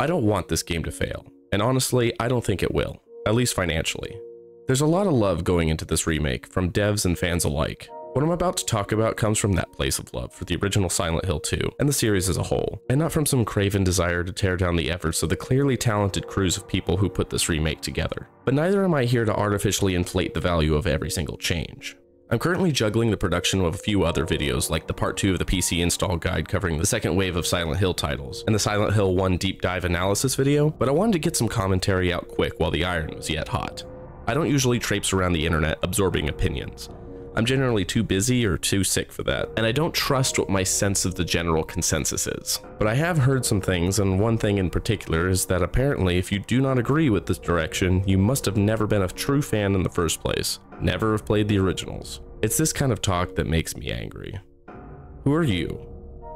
I don't want this game to fail, and honestly, I don't think it will, at least financially. There's a lot of love going into this remake from devs and fans alike. What I'm about to talk about comes from that place of love for the original Silent Hill 2 and the series as a whole, and not from some craven desire to tear down the efforts of the clearly talented crews of people who put this remake together. But neither am I here to artificially inflate the value of every single change. I'm currently juggling the production of a few other videos like the part 2 of the PC install guide covering the second wave of Silent Hill titles and the Silent Hill 1 deep dive analysis video, but I wanted to get some commentary out quick while the iron was yet hot. I don't usually traipse around the internet absorbing opinions. I'm generally too busy or too sick for that, and I don't trust what my sense of the general consensus is. But I have heard some things, and one thing in particular is that apparently if you do not agree with this direction, you must have never been a true fan in the first place. Never have played the originals. It's this kind of talk that makes me angry. Who are you?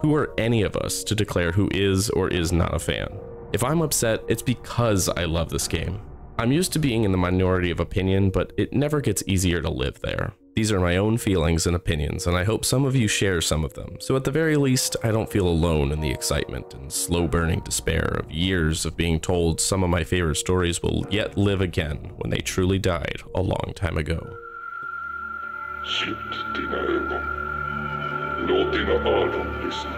Who are any of us to declare who is or is not a fan? If I'm upset, it's because I love this game. I'm used to being in the minority of opinion, but it never gets easier to live there. These are my own feelings and opinions, and I hope some of you share some of them, so at the very least, I don't feel alone in the excitement and slow-burning despair of years of being told some of my favorite stories will yet live again when they truly died a long time ago. Slut dina ögon. Låt dina öron lyssna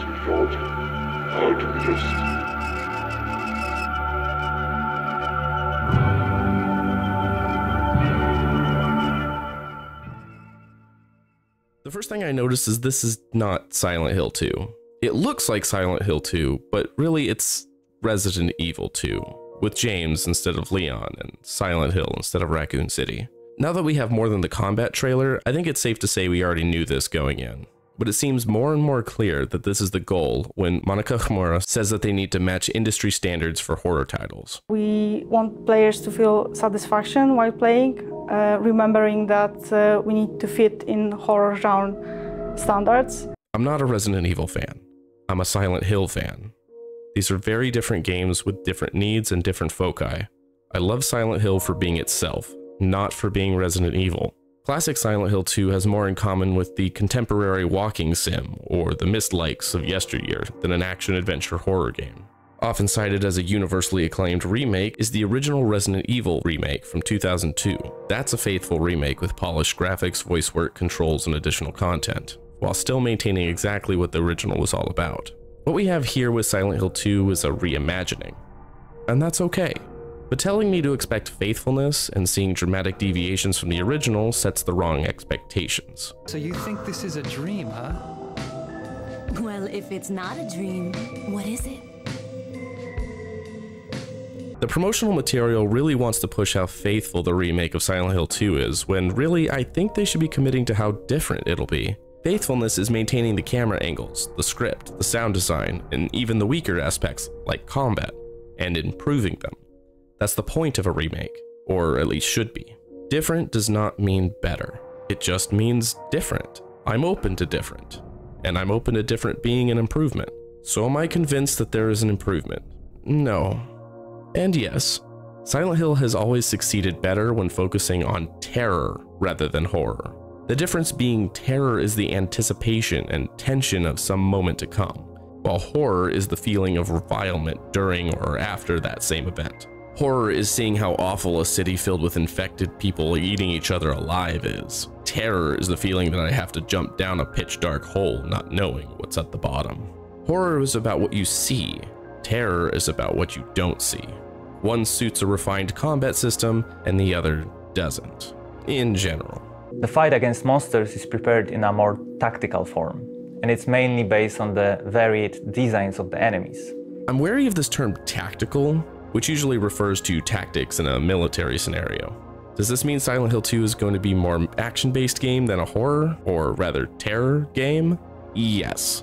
till radion. Hör du min röst? The first thing I noticed is this is not Silent Hill 2. It looks like Silent Hill 2, but really it's Resident Evil 2, with James instead of Leon and Silent Hill instead of Raccoon City. Now that we have more than the combat trailer, I think it's safe to say we already knew this going in. But it seems more and more clear that this is the goal when Monica Chmura says that they need to match industry standards for horror titles. We want players to feel satisfaction while playing. Remembering that we need to fit in horror genre standards. I'm not a Resident Evil fan. I'm a Silent Hill fan. These are very different games with different needs and different foci. I love Silent Hill for being itself, not for being Resident Evil. Classic Silent Hill 2 has more in common with the contemporary walking sim or the mislikes of yesteryear than an action-adventure horror game. Often cited as a universally acclaimed remake is the original Resident Evil remake from 2002. That's a faithful remake with polished graphics, voice work, controls, and additional content, while still maintaining exactly what the original was all about. What we have here with Silent Hill 2 is a reimagining, and that's okay. But telling me to expect faithfulness and seeing dramatic deviations from the original sets the wrong expectations. So you think this is a dream, huh? Well, if it's not a dream, what is it? The promotional material really wants to push how faithful the remake of Silent Hill 2 is, when really I think they should be committing to how different it'll be. Faithfulness is maintaining the camera angles, the script, the sound design, and even the weaker aspects, like combat, and improving them. That's the point of a remake, or at least should be. Different does not mean better. It just means different. I'm open to different, and I'm open to different being an improvement. So am I convinced that there is an improvement? No. And yes, Silent Hill has always succeeded better when focusing on terror rather than horror. The difference being terror is the anticipation and tension of some moment to come, while horror is the feeling of revilement during or after that same event. Horror is seeing how awful a city filled with infected people eating each other alive is. Terror is the feeling that I have to jump down a pitch-dark hole not knowing what's at the bottom. Horror is about what you see. Terror is about what you don't see. One suits a refined combat system, and the other doesn't, in general. The fight against monsters is prepared in a more tactical form, and it's mainly based on the varied designs of the enemies. I'm wary of this term tactical, which usually refers to tactics in a military scenario. Does this mean Silent Hill 2 is going to be more an action-based game than a horror, or rather terror game? Yes.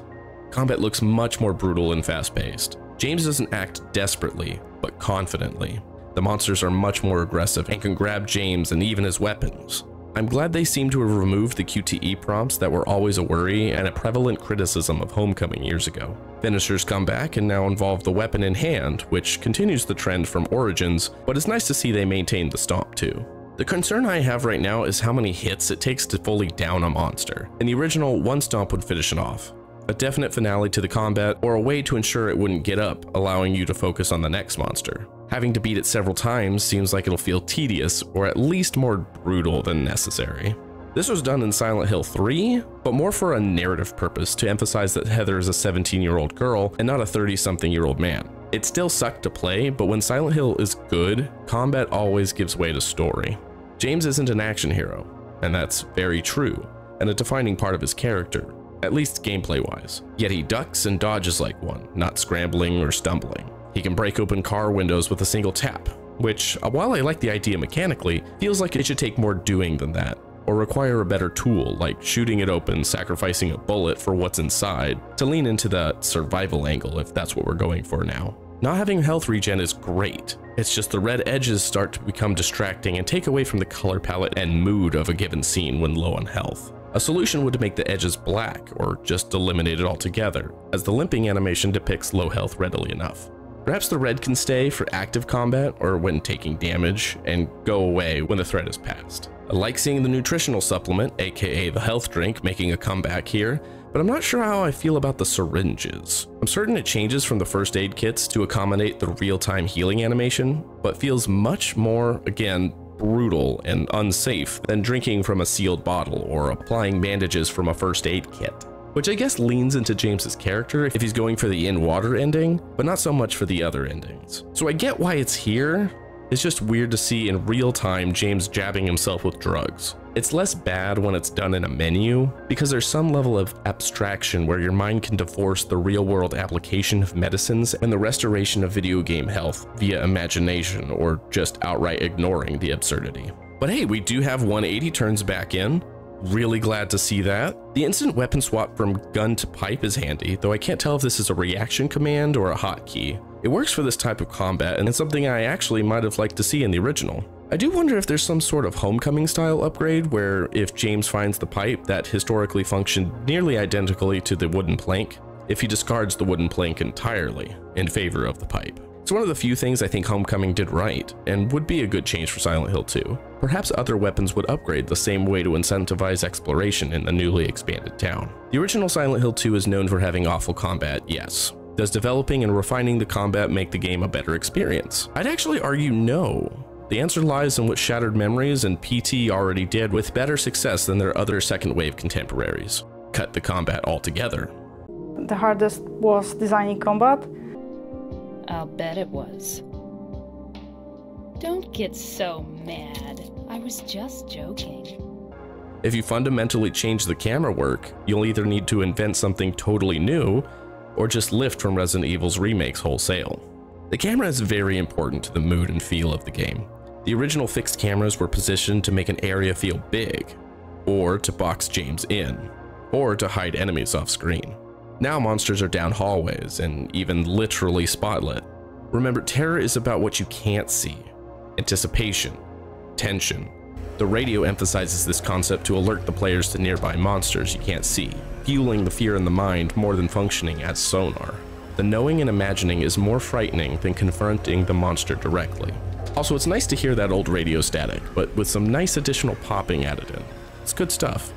Combat looks much more brutal and fast-paced. James doesn't act desperately, but confidently. The monsters are much more aggressive and can grab James and even his weapons. I'm glad they seem to have removed the QTE prompts that were always a worry and a prevalent criticism of Homecoming years ago. Finishers come back and now involve the weapon in hand, which continues the trend from Origins, but it's nice to see they maintained the stomp too. The concern I have right now is how many hits it takes to fully down a monster. In the original, one stomp would finish it off. a definite finale to the combat, or a way to ensure it wouldn't get up, allowing you to focus on the next monster. Having to beat it several times seems like it'll feel tedious, or at least more brutal than necessary. This was done in Silent Hill 3, but more for a narrative purpose to emphasize that Heather is a 17-year-old girl and not a 30-something-year-old man. It still sucked to play, but when Silent Hill is good, combat always gives way to story. James isn't an action hero, and that's very true, and a defining part of his character, at least gameplay-wise. Yet he ducks and dodges like one, not scrambling or stumbling. He can break open car windows with a single tap, which, while I like the idea mechanically, feels like it should take more doing than that, or require a better tool, like shooting it open, sacrificing a bullet for what's inside, to lean into that survival angle if that's what we're going for now. Not having health regen is great, it's just the red edges start to become distracting and take away from the color palette and mood of a given scene when low on health. A solution would make the edges black, or just eliminate it altogether, as the limping animation depicts low health readily enough. Perhaps the red can stay for active combat or when taking damage, and go away when the threat is passed. I like seeing the nutritional supplement, aka the health drink, making a comeback here, but I'm not sure how I feel about the syringes. I'm certain it changes from the first aid kits to accommodate the real-time healing animation, but feels much more, again, brutal and unsafe than drinking from a sealed bottle or applying bandages from a first aid kit. Which I guess leans into James's character if he's going for the in-water ending, but not so much for the other endings. So I get why it's here, it's just weird to see in real time James jabbing himself with drugs. It's less bad when it's done in a menu, because there's some level of abstraction where your mind can divorce the real-world application of medicines and the restoration of video game health via imagination or just outright ignoring the absurdity. But hey, we do have 180 turns back in. Really glad to see that. The instant weapon swap from gun to pipe is handy, though I can't tell if this is a reaction command or a hotkey. It works for this type of combat, and it's something I actually might have liked to see in the original. I do wonder if there's some sort of Homecoming style upgrade where if James finds the pipe that historically functioned nearly identically to the wooden plank, if he discards the wooden plank entirely in favor of the pipe. It's one of the few things I think Homecoming did right, and would be a good change for Silent Hill 2. Perhaps other weapons would upgrade the same way to incentivize exploration in the newly expanded town. The original Silent Hill 2 is known for having awful combat, yes. Does developing and refining the combat make the game a better experience? I'd actually argue no. The answer lies in what Shattered Memories and PT already did with better success than their other second wave contemporaries. Cut the combat altogether. The hardest was designing combat. I'll bet it was. Don't get so mad. I was just joking. If you fundamentally change the camera work, you'll either need to invent something totally new, or just lift from Resident Evil's remakes wholesale. The camera is very important to the mood and feel of the game. The original fixed cameras were positioned to make an area feel big, or to box James in, or to hide enemies off screen. Now monsters are down hallways, and even literally spotlit. Remember, terror is about what you can't see. Anticipation. Tension. The radio emphasizes this concept to alert the players to nearby monsters you can't see, fueling the fear in the mind more than functioning as sonar. The knowing and imagining is more frightening than confronting the monster directly. Also, it's nice to hear that old radio static, but with some nice additional popping added in. It's good stuff.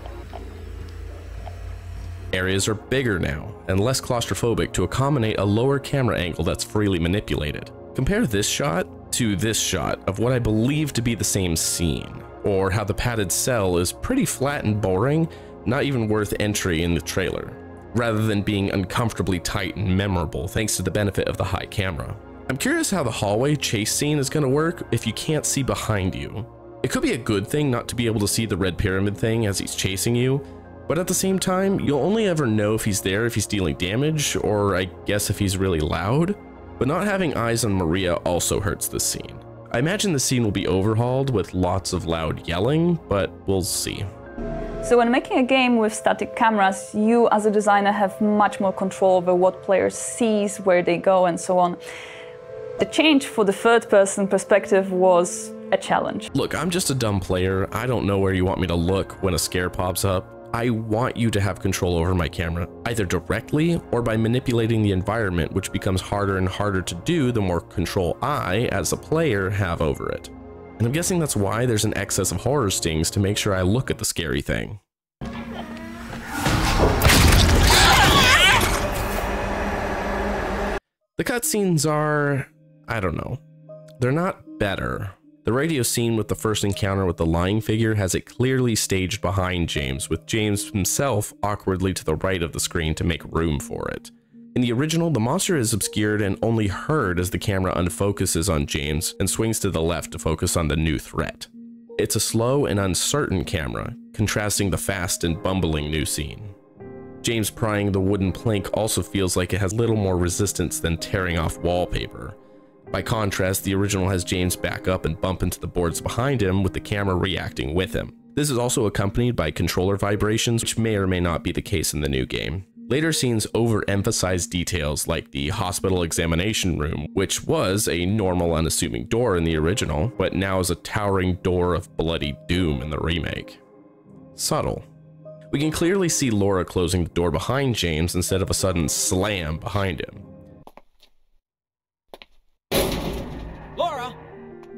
Areas are bigger now, and less claustrophobic to accommodate a lower camera angle that's freely manipulated. Compare this shot to this shot of what I believe to be the same scene, or how the padded cell is pretty flat and boring, not even worth entry in the trailer, rather than being uncomfortably tight and memorable thanks to the benefit of the high camera. I'm curious how the hallway chase scene is going to work if you can't see behind you. It could be a good thing not to be able to see the Red Pyramid thing as he's chasing you, but at the same time, you'll only ever know if he's there if he's dealing damage, or I guess if he's really loud. But not having eyes on Maria also hurts this scene. I imagine the scene will be overhauled with lots of loud yelling, but we'll see. So when making a game with static cameras, you as a designer have much more control over what players see, where they go, and so on. The change for the third-person perspective was a challenge. Look, I'm just a dumb player. I don't know where you want me to look when a scare pops up. I want you to have control over my camera, either directly or by manipulating the environment, which becomes harder and harder to do the more control I, as a player, have over it. And I'm guessing that's why there's an excess of horror stings to make sure I look at the scary thing. The cutscenes are, I don't know, they're not better. The radio scene with the first encounter with the lying figure has it clearly staged behind James, with James himself awkwardly to the right of the screen to make room for it. In the original, the monster is obscured and only heard as the camera unfocuses on James and swings to the left to focus on the new threat. It's a slow and uncertain camera, contrasting the fast and bumbling new scene. James prying the wooden plank also feels like it has little more resistance than tearing off wallpaper. By contrast, the original has James back up and bump into the boards behind him, with the camera reacting with him. This is also accompanied by controller vibrations, which may or may not be the case in the new game. Later scenes overemphasize details like the hospital examination room, which was a normal, unassuming door in the original, but now is a towering door of bloody doom in the remake. Subtle. We can clearly see Laura closing the door behind James instead of a sudden slam behind him.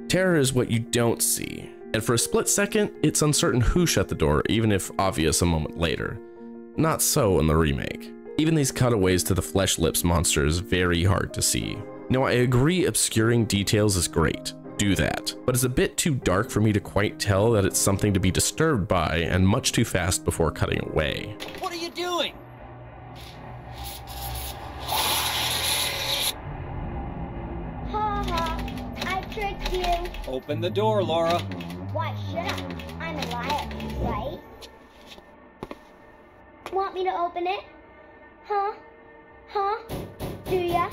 Terror is what you don't see, and for a split second, it's uncertain who shut the door, even if obvious a moment later. Not so in the remake. Even these cutaways to the flesh lips monster is very hard to see. Now, I agree obscuring details is great, do that, but it's a bit too dark for me to quite tell that it's something to be disturbed by, and much too fast before cutting away. What are you doing? Open the door, Laura. Why should I? I'm a liar, right? Want me to open it? Huh? Huh? Do ya?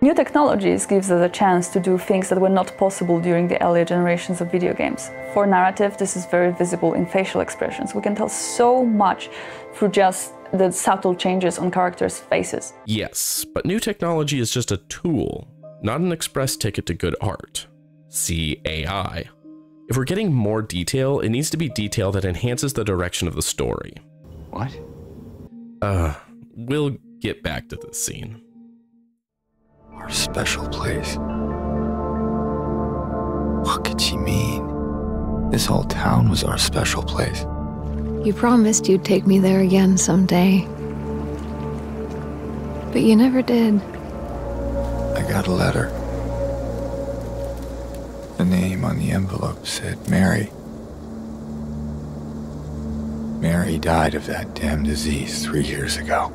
New technologies gives us a chance to do things that were not possible during the earlier generations of video games. For narrative, this is very visible in facial expressions. We can tell so much through just the subtle changes on characters' faces. Yes, but new technology is just a tool, not an express ticket to good art. See AI. If we're getting more detail, it needs to be detail that enhances the direction of the story. What? We'll get back to this scene. Our special place. What could she mean? This whole town was our special place. You promised you'd take me there again someday. But you never did. I got a letter. The name on the envelope said Mary. Mary died of that damn disease 3 years ago.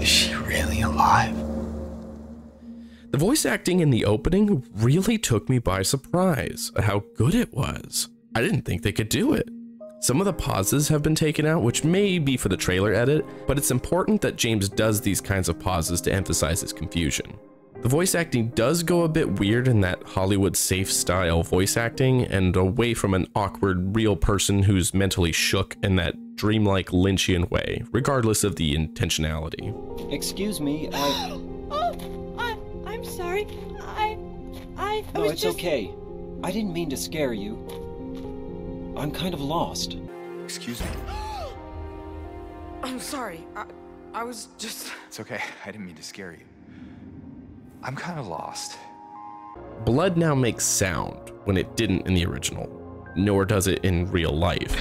Is she really alive? The voice acting in the opening really took me by surprise at how good it was. I didn't think they could do it. Some of the pauses have been taken out, which may be for the trailer edit, but it's important that James does these kinds of pauses to emphasize his confusion. The voice acting does go a bit weird in that Hollywood safe style voice acting and away from an awkward real person who's mentally shook in that dreamlike Lynchian way, regardless of the intentionality. Excuse me, I'm sorry. I was just... No, it's okay. I didn't mean to scare you. I'm kind of lost. Excuse me. I'm sorry. I was just... It's okay. I didn't mean to scare you. I'm kind of lost. Blood now makes sound when it didn't in the original, nor does it in real life.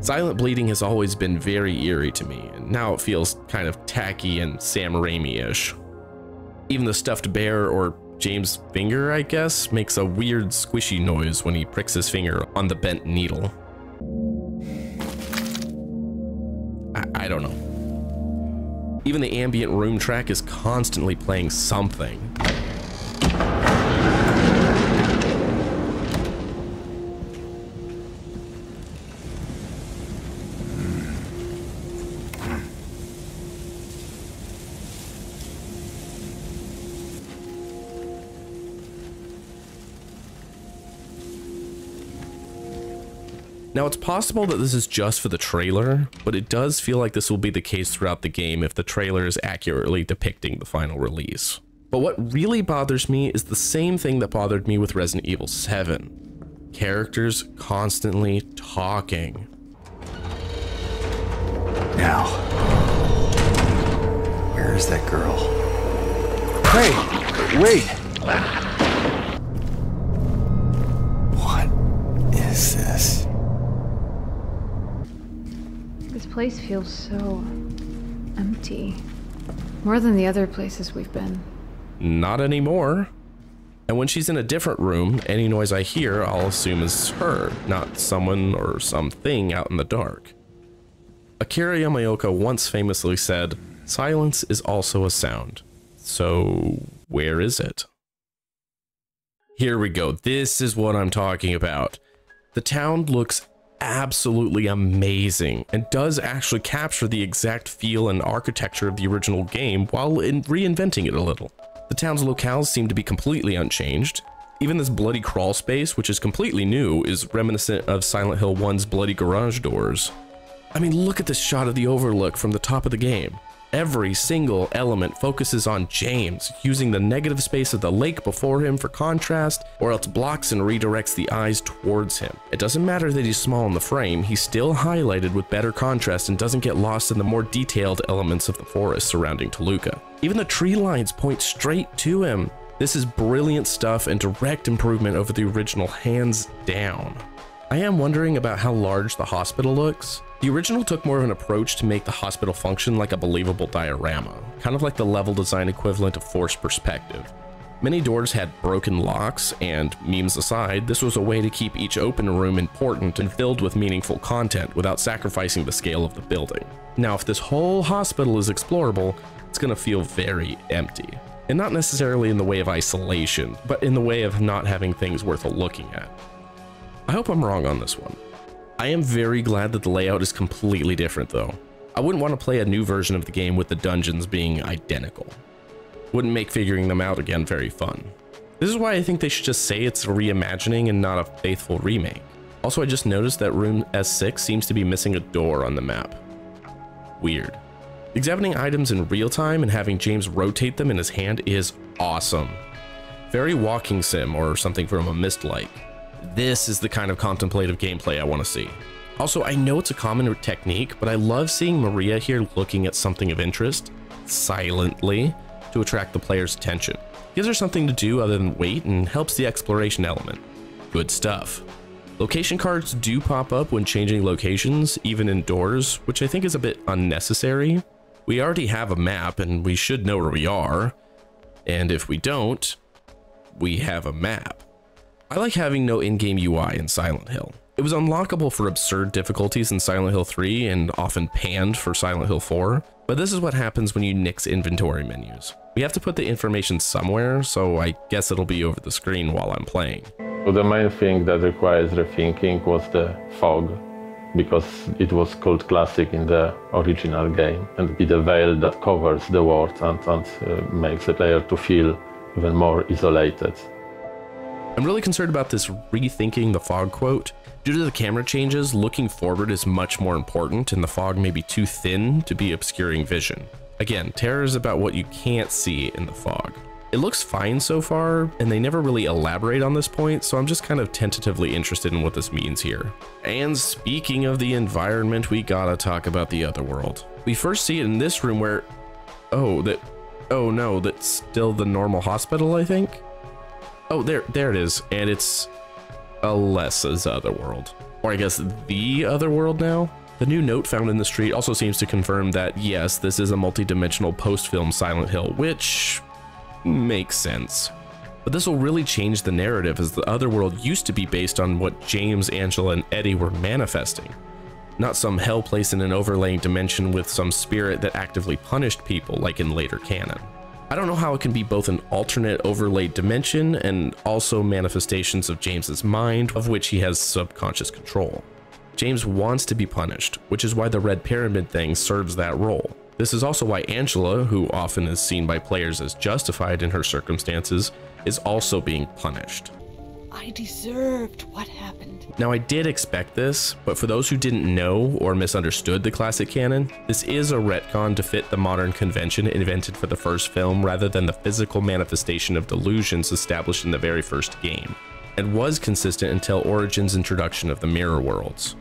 Silent bleeding has always been very eerie to me, and now it feels kind of tacky and Sam Raimi-ish. Even the stuffed bear, or James' finger, I guess, makes a weird squishy noise when he pricks his finger on the bent needle. I don't know. Even the ambient room track is constantly playing something. Now, it's possible that this is just for the trailer, but it does feel like this will be the case throughout the game if the trailer is accurately depicting the final release. But what really bothers me is the same thing that bothered me with Resident Evil 7. Characters constantly talking. Now, where is that girl? Hey, wait! What is this? place feels so empty. More than the other places we've been. Not anymore. And when she's in a different room, any noise I hear, I'll assume is her, not someone or something out in the dark. Akira Yamaoka once famously said, "Silence is also a sound." So where is it? Here we go. This is what I'm talking about. The town looks absolutely amazing and does actually capture the exact feel and architecture of the original game while reinventing it a little. The town's locales seem to be completely unchanged. Even this bloody crawl space, which is completely new, is reminiscent of Silent Hill 1's bloody garage doors. I mean, look at this shot of the overlook from the top of the game. Every single element focuses on James, using the negative space of the lake before him for contrast, or else blocks and redirects the eyes towards him. It doesn't matter that he's small in the frame, he's still highlighted with better contrast and doesn't get lost in the more detailed elements of the forest surrounding Toluca. Even the tree lines point straight to him. This is brilliant stuff and direct improvement over the original, hands down. I am wondering about how large the hospital looks. The original took more of an approach to make the hospital function like a believable diorama, kind of like the level design equivalent of forced perspective. Many doors had broken locks, and memes aside, this was a way to keep each open room important and filled with meaningful content without sacrificing the scale of the building. Now, if this whole hospital is explorable, it's going to feel very empty. And not necessarily in the way of isolation, but in the way of not having things worth looking at. I hope I'm wrong on this one. I am very glad that the layout is completely different though. I wouldn't want to play a new version of the game with the dungeons being identical. Wouldn't make figuring them out again very fun. This is why I think they should just say it's a reimagining and not a faithful remake. Also, I just noticed that room S6 seems to be missing a door on the map. Weird. Examining items in real time and having James rotate them in his hand is awesome. Very walking sim or something from a Mist-like. This is the kind of contemplative gameplay I want to see. Also, I know it's a common technique, but I love seeing Maria here looking at something of interest, silently, to attract the player's attention. Gives her something to do other than wait and helps the exploration element. Good stuff. Location cards do pop up when changing locations, even indoors, which I think is a bit unnecessary. We already have a map and we should know where we are. And if we don't, we have a map. I like having no in-game UI in Silent Hill. It was unlockable for absurd difficulties in Silent Hill 3 and often panned for Silent Hill 4, but this is what happens when you nix inventory menus. We have to put the information somewhere, so I guess it'll be over the screen while I'm playing. So the main thing that requires rethinking was the fog, because it was called classic in the original game, and be the veil that covers the world and makes the player to feel even more isolated. I'm really concerned about this rethinking the fog quote. Due to the camera changes, looking forward is much more important and the fog may be too thin to be obscuring vision. Again, terror is about what you can't see in the fog. It looks fine so far, and they never really elaborate on this point, so I'm just kind of tentatively interested in what this means here. And speaking of the environment, we gotta talk about the other world. We first see it in this room where... Oh no, that's still the normal hospital, I think? Oh, there it is, and it's Alessa's other world. Or I guess the other world now? The new note found in the street also seems to confirm that, yes, this is a multi-dimensional post-film Silent Hill, which makes sense. But this will really change the narrative, as the other world used to be based on what James, Angela, and Eddie were manifesting. Not some hell place in an overlaying dimension with some spirit that actively punished people, like in later canon. I don't know how it can be both an alternate overlay dimension and also manifestations of James's mind, of which he has subconscious control. James wants to be punished, which is why the Red Pyramid thing serves that role. This is also why Angela, who often is seen by players as justified in her circumstances, is also being punished. I deserved what happened. Now, I did expect this, but for those who didn't know or misunderstood the classic canon, this is a retcon to fit the modern convention invented for the first film rather than the physical manifestation of delusions established in the very first game, and was consistent until Origins' introduction of the Mirror Worlds.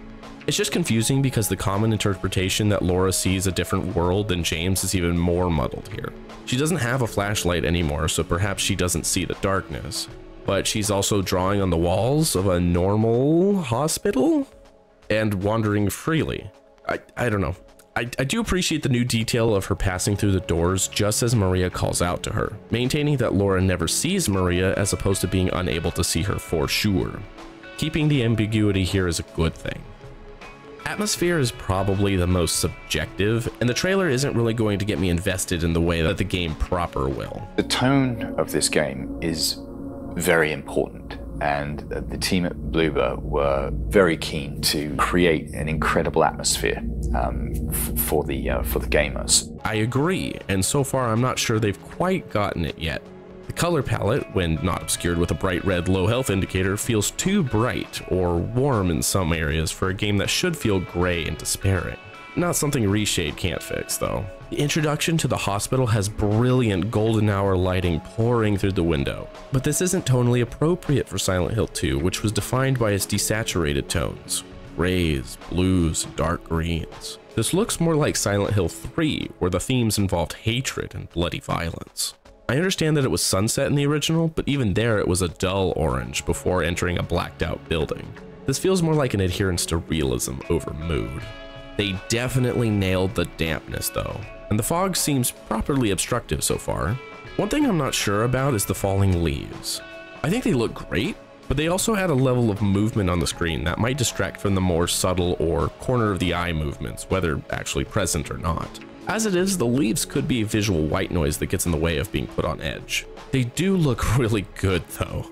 It's just confusing because the common interpretation that Laura sees a different world than James is even more muddled here. She doesn't have a flashlight anymore, so perhaps she doesn't see the darkness. But she's also drawing on the walls of a normal hospital and wandering freely. I don't know. I do appreciate the new detail of her passing through the doors just as Maria calls out to her, maintaining that Laura never sees Maria as opposed to being unable to see her for sure. Keeping the ambiguity here is a good thing. Atmosphere is probably the most subjective, and the trailer isn't really going to get me invested in the way that the game proper will. The tone of this game is very important, and the team at Bloober were very keen to create an incredible atmosphere for the gamers. I agree, and so far I'm not sure they've quite gotten it yet. The color palette, when not obscured with a bright red low health indicator, feels too bright or warm in some areas for a game that should feel gray and despairing. Not something Reshade can't fix, though. The introduction to the hospital has brilliant golden hour lighting pouring through the window, but this isn't tonally appropriate for Silent Hill 2, which was defined by its desaturated tones. Grays, blues, and dark greens. This looks more like Silent Hill 3, where the themes involved hatred and bloody violence. I understand that it was sunset in the original, but even there it was a dull orange before entering a blacked out building. This feels more like an adherence to realism over mood. They definitely nailed the dampness though, and the fog seems properly obstructive so far. One thing I'm not sure about is the falling leaves. I think they look great, but they also had a level of movement on the screen that might distract from the more subtle or corner of the eye movements, whether actually present or not. As it is, the leaves could be visual white noise that gets in the way of being put on edge. They do look really good though,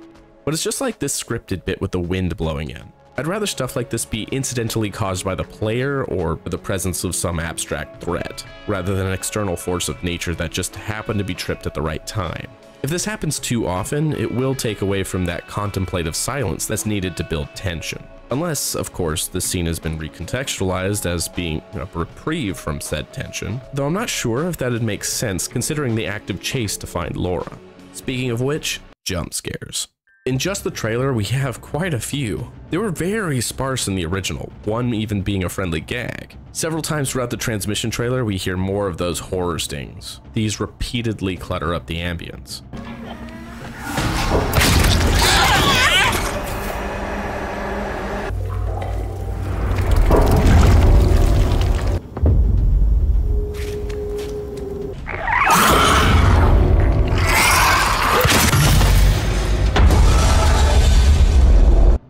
but it's just like this scripted bit with the wind blowing in. I'd rather stuff like this be incidentally caused by the player or the presence of some abstract threat, rather than an external force of nature that just happened to be tripped at the right time. If this happens too often, it will take away from that contemplative silence that's needed to build tension. Unless, of course, this scene has been recontextualized as being a reprieve from said tension, though I'm not sure if that'd make sense considering the active chase to find Laura. Speaking of which, jump scares. In just the trailer, we have quite a few. They were very sparse in the original, one even being a friendly gag. Several times throughout the transmission trailer, we hear more of those horror stings. These repeatedly clutter up the ambience.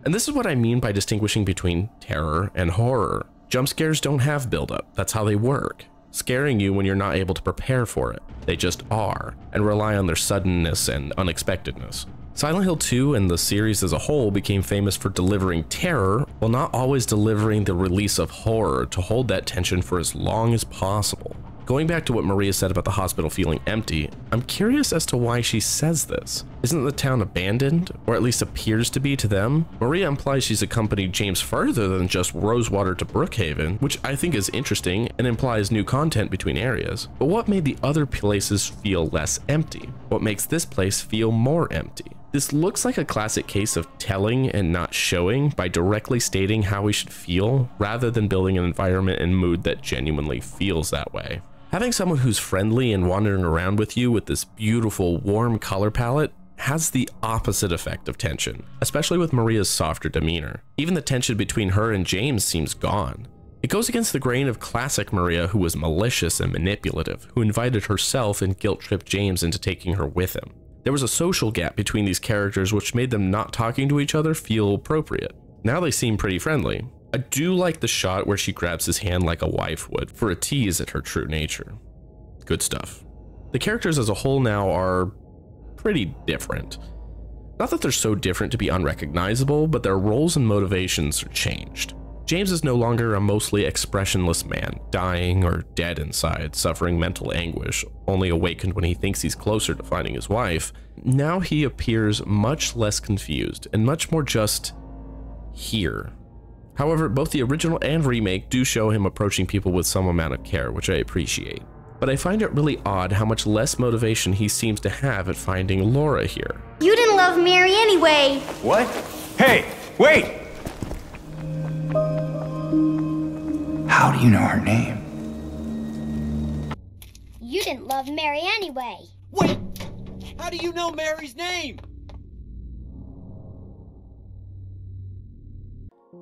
And this is what I mean by distinguishing between terror and horror. Jump scares don't have buildup, that's how they work. Scaring you when you're not able to prepare for it. They just are, and rely on their suddenness and unexpectedness. Silent Hill 2 and the series as a whole became famous for delivering terror while not always delivering the release of horror to hold that tension for as long as possible. Going back to what Maria said about the hospital feeling empty, I'm curious as to why she says this. Isn't the town abandoned, or at least appears to be to them? Maria implies she's accompanied James further than just Rosewater to Brookhaven, which I think is interesting and implies new content between areas. But what made the other places feel less empty? What makes this place feel more empty? This looks like a classic case of telling and not showing by directly stating how we should feel, rather than building an environment and mood that genuinely feels that way. Having someone who's friendly and wandering around with you with this beautiful, warm color palette has the opposite effect of tension, especially with Maria's softer demeanor. Even the tension between her and James seems gone. It goes against the grain of classic Maria, who was malicious and manipulative, who invited herself and guilt-tripped James into taking her with him. There was a social gap between these characters which made them not talking to each other feel appropriate. Now they seem pretty friendly. I do like the shot where she grabs his hand like a wife would for a tease at her true nature. Good stuff. The characters as a whole now are pretty different. Not that they're so different to be unrecognizable, but their roles and motivations are changed. James is no longer a mostly expressionless man, dying or dead inside, suffering mental anguish, only awakened when he thinks he's closer to finding his wife. Now he appears much less confused and much more just here. However, both the original and remake do show him approaching people with some amount of care, which I appreciate. But I find it really odd how much less motivation he seems to have at finding Laura here. You didn't love Mary anyway. What? Hey, wait! How do you know her name? You didn't love Mary anyway. Wait! How do you know Mary's name?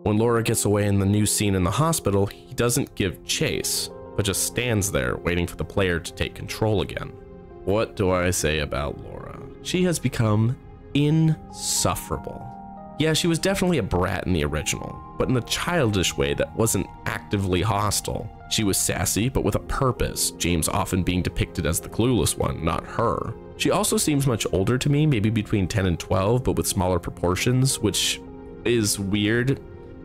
When Laura gets away in the new scene in the hospital, he doesn't give chase. but just stands there waiting for the player to take control again. What do I say about Laura? She has become insufferable. Yeah, she was definitely a brat in the original, but in a childish way that wasn't actively hostile. She was sassy, but with a purpose, James often being depicted as the clueless one, not her. She also seems much older to me, maybe between 10 and 12, but with smaller proportions, which is weird.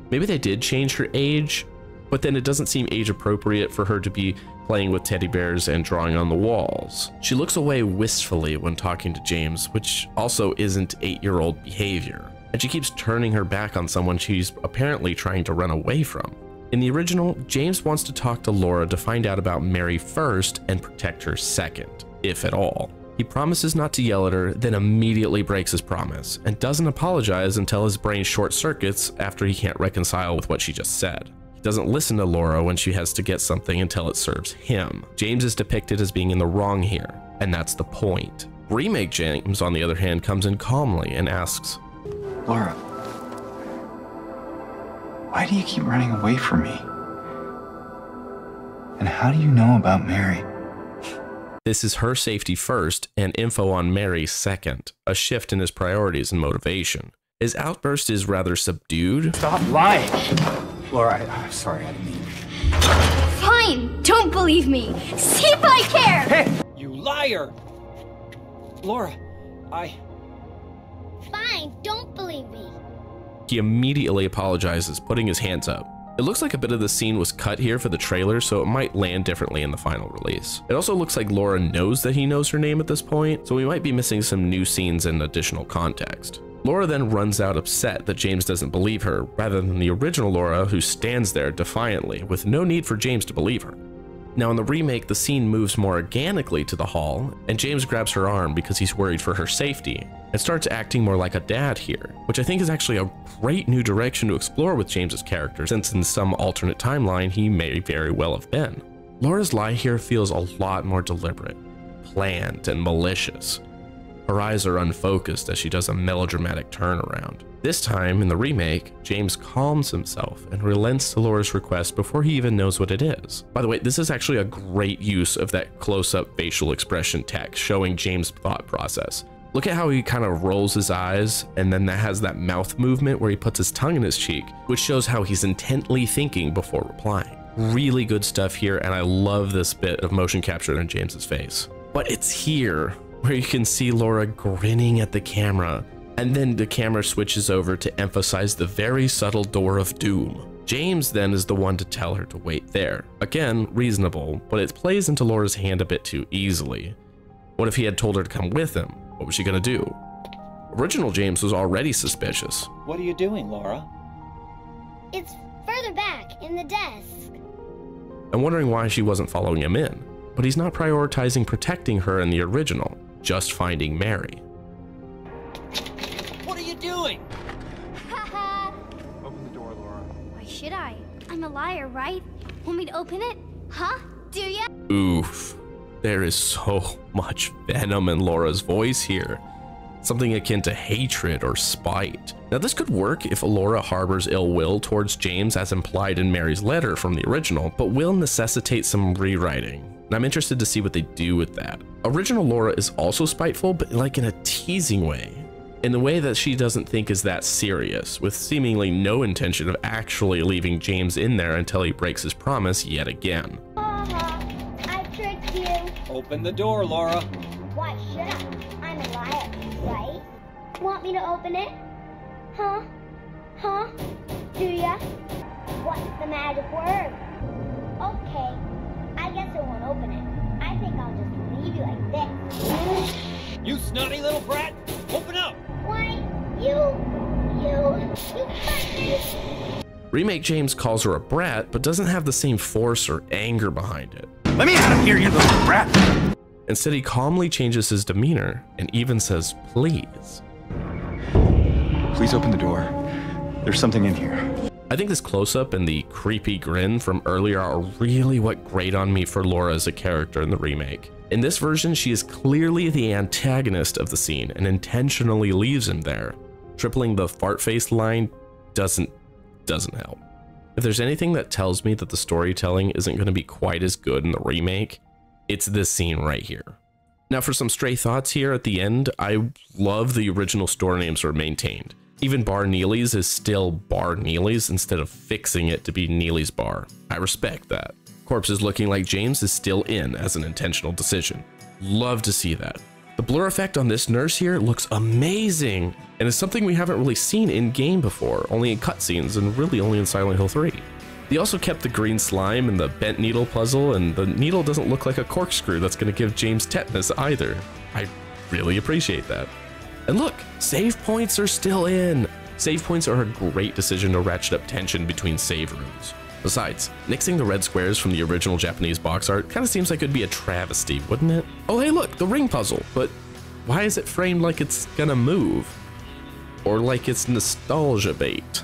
Maybe they did change her age, but then it doesn't seem age appropriate for her to be playing with teddy bears and drawing on the walls. She looks away wistfully when talking to James, which also isn't 8-year-old behavior. And she keeps turning her back on someone she's apparently trying to run away from. In the original, James wants to talk to Laura to find out about Mary first and protect her second, if at all. He promises not to yell at her, then immediately breaks his promise, and doesn't apologize until his brain short circuits after he can't reconcile with what she just said. He doesn't listen to Laura when she has to get something until it serves him. James is depicted as being in the wrong here, and that's the point. Remake James, on the other hand, comes in calmly and asks, Laura, why do you keep running away from me? And how do you know about Mary? This is her safety first and info on Mary second, a shift in his priorities and motivation. His outburst is rather subdued. Stop lying! Laura, I'm sorry, I didn't mean it. Fine, don't believe me. See if I care! Hey, you liar! Laura, Fine, don't believe me. He immediately apologizes, putting his hands up. It looks like a bit of the scene was cut here for the trailer, so it might land differently in the final release. It also looks like Laura knows that he knows her name at this point, so we might be missing some new scenes and additional context. Laura then runs out upset that James doesn't believe her, rather than the original Laura who stands there defiantly, with no need for James to believe her. Now in the remake, the scene moves more organically to the hall, and James grabs her arm because he's worried for her safety, and starts acting more like a dad here, which I think is actually a great new direction to explore with James's character, since in some alternate timeline he may very well have been. Laura's lie here feels a lot more deliberate, planned, and malicious. Her eyes are unfocused as she does a melodramatic turnaround. This time, in the remake, James calms himself and relents to Laura's request before he even knows what it is. By the way, this is actually a great use of that close-up facial expression tech showing James' thought process. Look at how he kind of rolls his eyes, and then that has that mouth movement where he puts his tongue in his cheek, which shows how he's intently thinking before replying. Really good stuff here, and I love this bit of motion capture in James's face. But it's here where you can see Laura grinning at the camera, and then the camera switches over to emphasize the very subtle door of doom. James then is the one to tell her to wait there. Again, reasonable, but it plays into Laura's hand a bit too easily. What if he had told her to come with him? What was she gonna do? Original James was already suspicious. What are you doing, Laura? It's further back, in the desk. I'm wondering why she wasn't following him in, but he's not prioritizing protecting her in the original. Just finding Mary. What are you doing? Haha. Open the door, Laura. Why should I? I'm a liar, right? Want me to open it? Huh? Do ya? Oof. There is so much venom in Laura's voice here. Something akin to hatred or spite. Now this could work if Laura harbors ill will towards James as implied in Mary's letter from the original, but will necessitate some rewriting. And I'm interested to see what they do with that. Original Laura is also spiteful, but like in a teasing way. In the way that she doesn't think is that serious, with seemingly no intention of actually leaving James in there until he breaks his promise yet again. I tricked you. Open the door, Laura. Why should I? I'm a liar, right? Want me to open it? Huh? Huh? Do ya? What's the magic word? Okay. I guess it won't open it. I think I'll just leave you like this. You snotty little brat! Open up! Why, you hurt me! Remake James calls her a brat, but doesn't have the same force or anger behind it. Let me out of here, you little brat! Instead, he calmly changes his demeanor and even says, please. Please open the door. There's something in here. I think this close-up and the creepy grin from earlier are really what grate on me for Laura as a character in the remake. In this version, she is clearly the antagonist of the scene and intentionally leaves him there. Tripling the fart face line doesn't help. If there's anything that tells me that the storytelling isn't going to be quite as good in the remake, it's this scene right here. Now for some stray thoughts here at the end, I love the original store names are maintained. Even Bar Neely's is still Bar Neely's instead of fixing it to be Neely's Bar. I respect that. Corpses looking like James is still in as an intentional decision. Love to see that. The blur effect on this nurse here looks amazing, and is something we haven't really seen in-game before, only in cutscenes and really only in Silent Hill 3. They also kept the green slime and the bent needle puzzle, and the needle doesn't look like a corkscrew that's going to give James tetanus either. I really appreciate that. And look, save points are still in! Save points are a great decision to ratchet up tension between save rooms. Besides, nixing the red squares from the original Japanese box art kind of seems like it'd be a travesty, wouldn't it? Oh hey look, the ring puzzle, but why is it framed like it's gonna move? Or like it's nostalgia bait?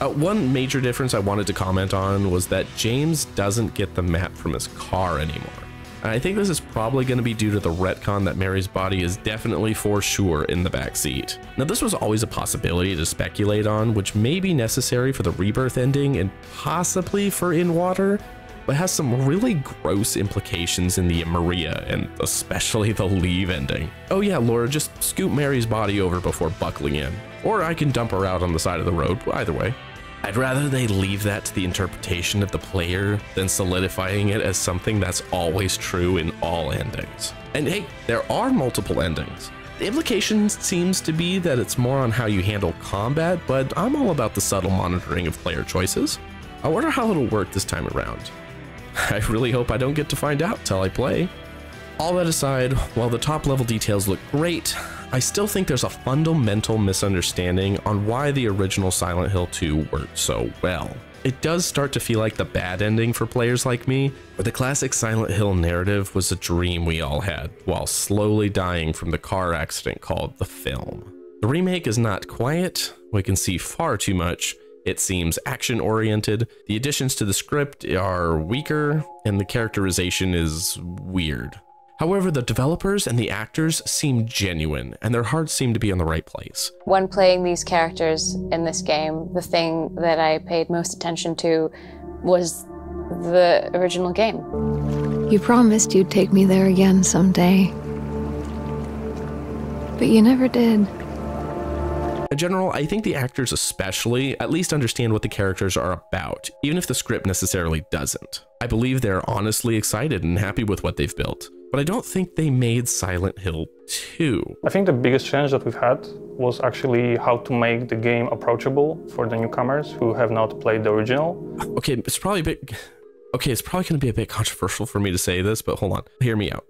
One major difference I wanted to comment on was that James doesn't get the map from his car anymore. And I think this is probably going to be due to the retcon that Mary's body is definitely for sure in the backseat. Now this was always a possibility to speculate on, which may be necessary for the rebirth ending and possibly for In Water, but has some really gross implications in the Maria and especially the Leave ending. Oh yeah, Laura, just scoop Mary's body over before buckling in. Or I can dump her out on the side of the road, either way. I'd rather they leave that to the interpretation of the player than solidifying it as something that's always true in all endings. And hey, there are multiple endings. The implication seems to be that it's more on how you handle combat, but I'm all about the subtle monitoring of player choices. I wonder how it'll work this time around. I really hope I don't get to find out till I play. All that aside, while the top level details look great, I still think there's a fundamental misunderstanding on why the original Silent Hill 2 worked so well. It does start to feel like the bad ending for players like me, where the classic Silent Hill narrative was a dream we all had while slowly dying from the car accident called the film. The remake is not quiet, we can see far too much, it seems action-oriented, the additions to the script are weaker, and the characterization is weird. However, the developers and the actors seem genuine, and their hearts seem to be in the right place. When playing these characters in this game, the thing that I paid most attention to was the original game. You promised you'd take me there again someday, but you never did. In general, I think the actors especially at least understand what the characters are about, even if the script necessarily doesn't. I believe they're honestly excited and happy with what they've built, but I don't think they made Silent Hill 2. I think the biggest challenge that we've had was actually how to make the game approachable for the newcomers who have not played the original. Okay, it's probably going to be a bit controversial for me to say this, but hold on, hear me out.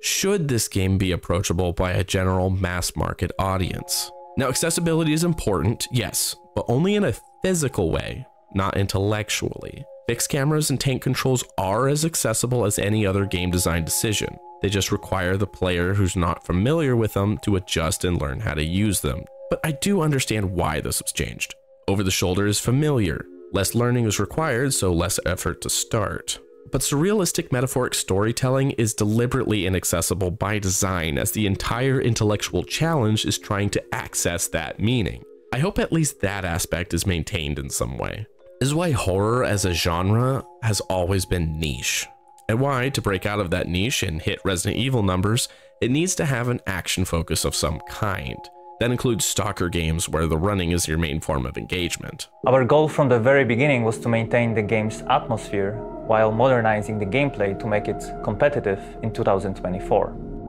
Should this game be approachable by a general mass market audience? Now, accessibility is important, yes, but only in a physical way, not intellectually. Fixed cameras and tank controls are as accessible as any other game design decision. They just require the player who's not familiar with them to adjust and learn how to use them. But I do understand why this was changed. Over the shoulder is familiar. Less learning is required, so less effort to start. But surrealistic metaphoric storytelling is deliberately inaccessible by design, as the entire intellectual challenge is trying to access that meaning. I hope at least that aspect is maintained in some way. This is why horror as a genre has always been niche, and why, to break out of that niche and hit Resident Evil numbers, it needs to have an action focus of some kind. That includes stalker games where the running is your main form of engagement. Our goal from the very beginning was to maintain the game's atmosphere, while modernizing the gameplay to make it competitive in 2024.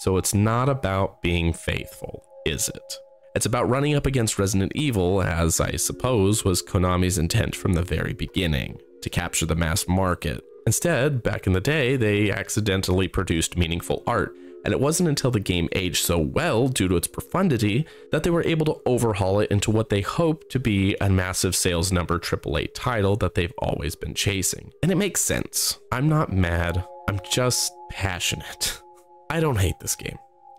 So it's not about being faithful, is it? It's about running up against Resident Evil, as I suppose was Konami's intent from the very beginning, to capture the mass market. Instead, back in the day, they accidentally produced meaningful art, and it wasn't until the game aged so well due to its profundity that they were able to overhaul it into what they hoped to be a massive sales number AAA title that they've always been chasing. And it makes sense. I'm not mad, I'm just passionate. I don't hate this game.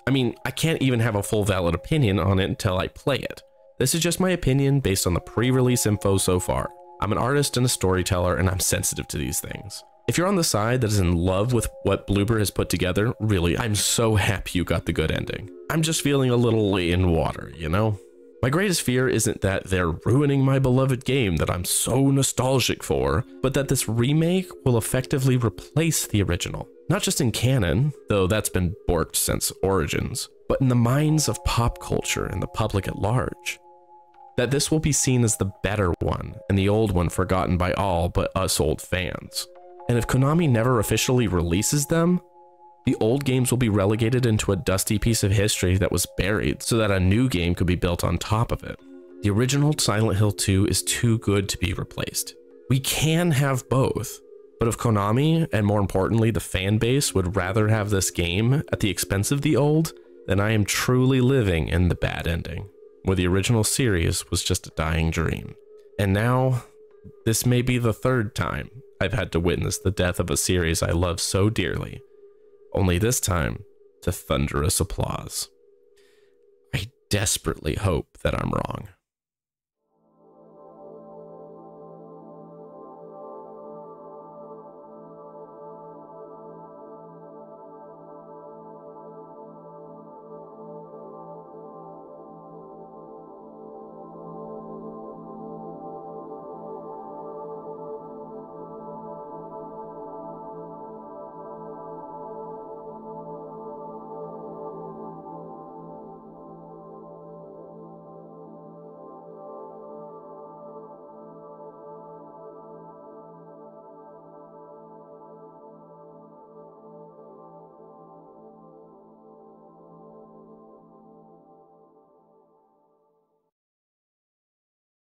I mean, I can't even have a full valid opinion on it until I play it. This is just my opinion based on the pre-release info so far. I'm an artist and a storyteller, and I'm sensitive to these things. If you're on the side that is in love with what Bloober has put together, really, I'm so happy you got the good ending. I'm just feeling a little in water, you know? My greatest fear isn't that they're ruining my beloved game that I'm so nostalgic for, but that this remake will effectively replace the original. Not just in canon, though that's been borked since Origins, but in the minds of pop culture and the public at large. That this will be seen as the better one, and the old one forgotten by all but us old fans. And if Konami never officially releases them, the old games will be relegated into a dusty piece of history that was buried so that a new game could be built on top of it. The original Silent Hill 2 is too good to be replaced. We can have both, but if Konami, and more importantly the fan base, would rather have this game at the expense of the old, then I am truly living in the bad ending, where the original series was just a dying dream. And now, this may be the third time I've had to witness the death of a series I love so dearly. Only this time to thunderous applause. I desperately hope that I'm wrong.